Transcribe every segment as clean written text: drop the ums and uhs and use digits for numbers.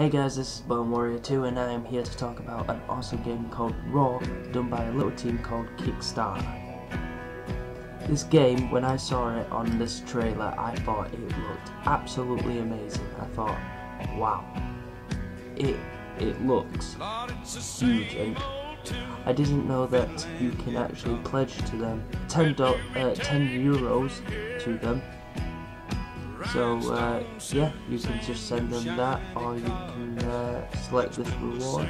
Hey guys, this is Bone Warrior 2 and I am here to talk about an awesome game called Raw, done by a little team called Kickstarter. This game, when I saw it on this trailer, I thought it looked absolutely amazing. I thought, wow, it looks huge, and I didn't know that you can actually pledge to them 10 euros to them. So yeah, you can just send them that, or you can select this reward.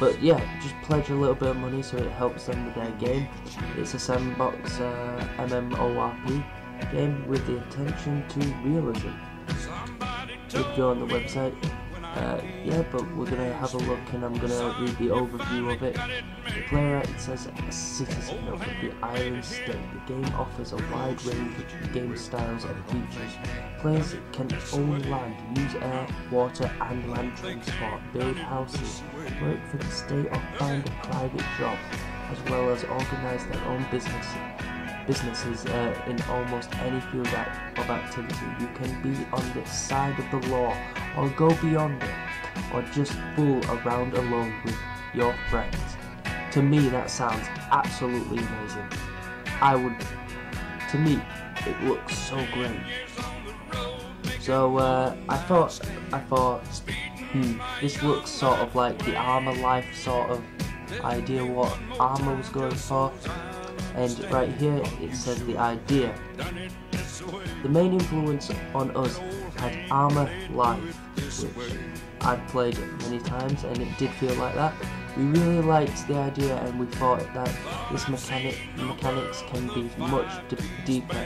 But yeah, just pledge a little bit of money so it helps them with their game. It's a sandbox MMORP game with the attention to realism. You can go on the website. Yeah, but we're going to have a look and I'm going to read the overview of it. The player, it says, a citizen of the island state. The game offers a wide range of game styles and features. Players can own land, use air, water and land transport, build houses, work for the state or find a private job, as well as organise their own businesses in almost any field of activity. You can be on the side of the law or go beyond it, or just fool around alone with your friends. To me, that sounds absolutely amazing. To me, it looks so great. So I thought, this looks sort of like the Arma life sort of idea, what Arma was going for. And right here it says the idea. The main influence on us had Arma Life, which I've played many times, and it did feel like that. We really liked the idea, and we thought that this mechanics can be much deeper,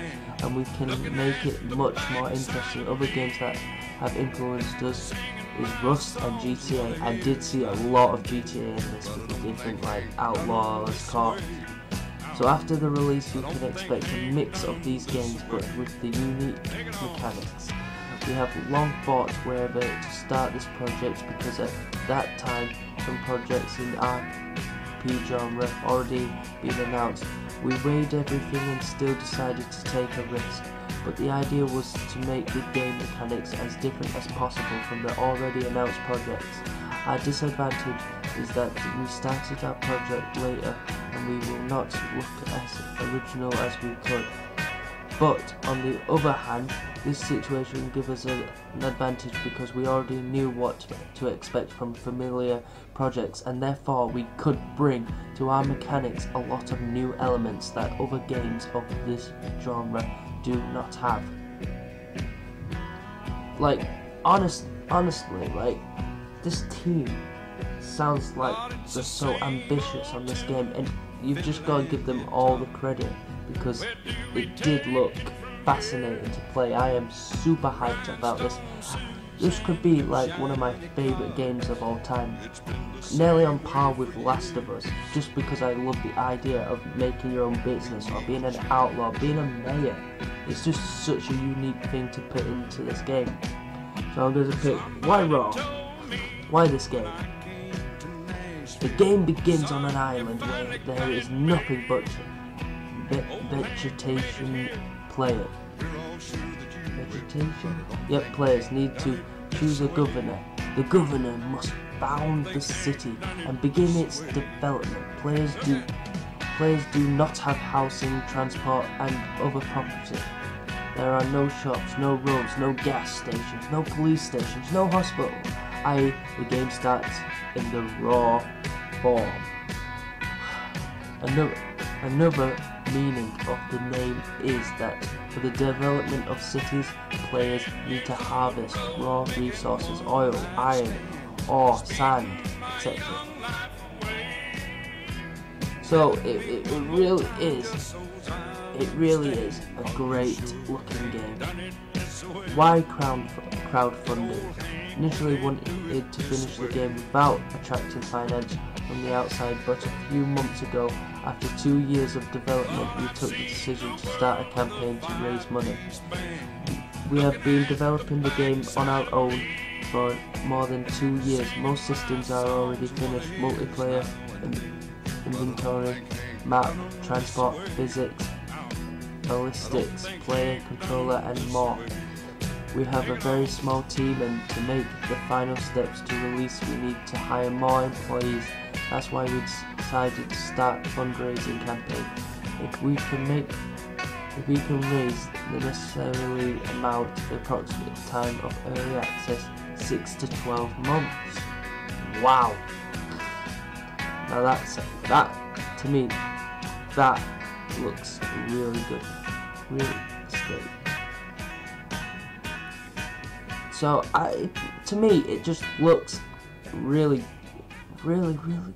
and we can make it much more interesting. Other games that have influenced us is Rust and GTA. I did see a lot of GTA in this, with the different like outlaws, cops. So after the release, you can expect a mix of these games, but with the unique mechanics. We have long thought wherever to start this project, because at that time some projects in the RP genre have already been announced. We weighed everything and still decided to take a risk, but the idea was to make the game mechanics as different as possible from the already announced projects. Our disadvantage is that we started our project later and we will not look as original as we could. But on the other hand, this situation gives us an advantage because we already knew what to expect from familiar projects, and therefore we could bring to our mechanics a lot of new elements that other games of this genre do not have. Like, honestly, like, this team sounds like they're so ambitious on this game, and you've just got to give them all the credit, because it did look fascinating to play. I am super hyped about this. This could be like one of my favourite games of all time, nearly on par with Last of Us, just because I love the idea of making your own business, or being an outlaw, being a mayor. It's just such a unique thing to put into this game. So I'm going to pick, why Raw? Why this game? The game begins on an island where there is nothing but vegetation. Players need to choose a governor. The governor must found the city and begin its development. Players do not have housing, transport and other property. There are no shops, no roads, no gas stations, no police stations, no hospital. I.e., the game starts in the raw form. Another meaning of the name is that for the development of cities, players need to harvest raw resources, oil, iron, ore, sand, etc. So it really is a great looking game. Why crowdfunding? Initially wanted to finish the game without attracting finance from the outside, but a few months ago, after 2 years of development, we took the decision to start a campaign to raise money. We have been developing the game on our own for more than 2 years. Most systems are already finished: multiplayer, inventory, map, transport, physics, ballistics, player controller and more. We have a very small team, and to make the final steps to release we need to hire more employees. That's why we decided to start a fundraising campaign. If we can raise the necessary amount for the approximate time of early access, 6 to 12 months. Wow! Now that to me, that looks really good. Really scary. So to me, it just looks really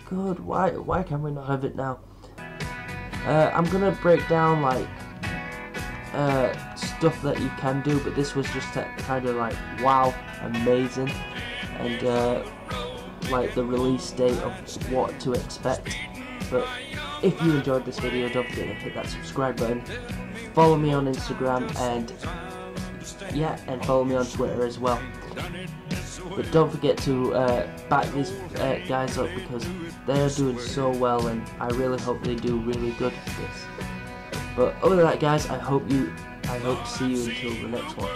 good. Why can we not have it now? I'm gonna break down like stuff that you can do, but this was just kind of like wow, amazing, and like the release date of what to expect. But if you enjoyed this video, don't forget to hit that subscribe button, follow me on Instagram, and yeah, and follow me on Twitter as well. But don't forget to back these guys up, because they're doing so well, and I really hope they do really good at this. But other than that, guys, I hope to see you until the next one.